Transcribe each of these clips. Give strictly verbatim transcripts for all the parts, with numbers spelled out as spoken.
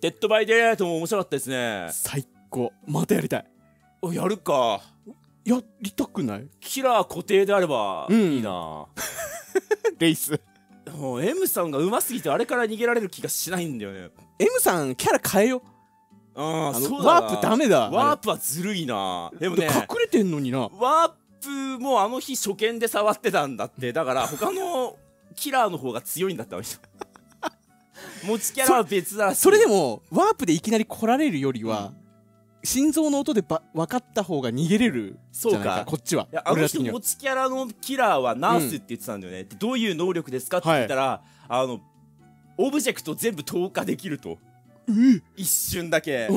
デッドバイデイライトも面白かったですね。最高。またやりたい。お、やるか。やりたくない？キラー固定であればいいな。うん、レイス。もう M さんがうますぎてあれから逃げられる気がしないんだよね。M さんキャラ変えよ。ああ、そうだ。ワープダメだ。ワープはずるいな。でもね、隠れてんのにな。ワープもあの日初見で触ってたんだって。だから他のキラーの方が強いんだってあの人。持ちキャラは別だ。それでもワープでいきなり来られるよりは、うん、心臓の音でば分かった方が逃げれるじゃないか。そうか、こっちは。あの人持ちキャラのキラーはナースって言ってたんだよね、うん、どういう能力ですかって言ったら、はい、あのオブジェクト全部投下できると、うん、一瞬だけ、はい、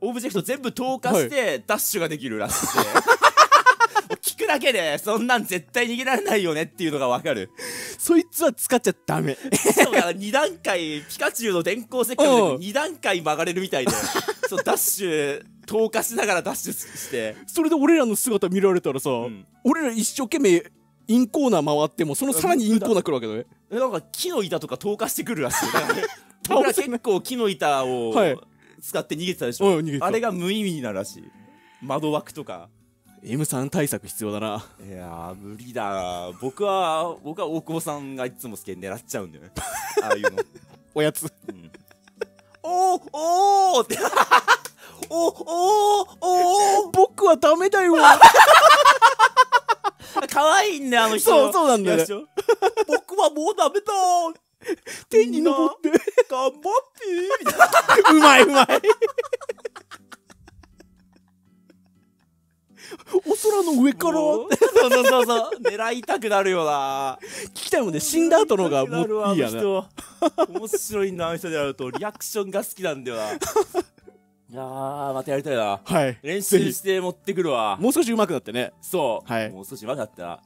オブジェクト全部投下してダッシュができるらしくて、はい、聞くだけでそんなん絶対逃げられないよねっていうのが分かる。そいつは使っちゃダメ。そうだ、にだんかいピカチュウの電光石火のにだんかい曲がれるみたいで、そうダッシュ投下しながらダッシュして、それで俺らの姿見られたらさ、うん、俺ら一生懸命インコーナー回ってもそのさらにインコーナー来るわけだね。なんか木の板とか投下してくるらしい。僕ら結構木の板を使って逃げてたでしょ、はい、あれが無意味になるらしい。窓枠とかM さん対策必要だな。いやー無理だな。僕は僕は大久保さんがいつも好きで狙っちゃうんだよね。ああいうのおやつ、うん、おーおーっておーおーおお、僕はダメだよ。可愛いんだよあの人。そうそうなんだよ、ね、僕はもうダメだー、天に登って頑張ってみたいな。うまいうまい。お空の上からそうそうそうそう狙いたくなるよな。聞きたいもんね、死んだ後の方がもういいやな。面白いなあの人でやると。リアクションが好きなんだよな。いやーまたやりたいな。はい、練習して持ってくるわ。もう少し上手くなってね。そう、もう少し上手くなったら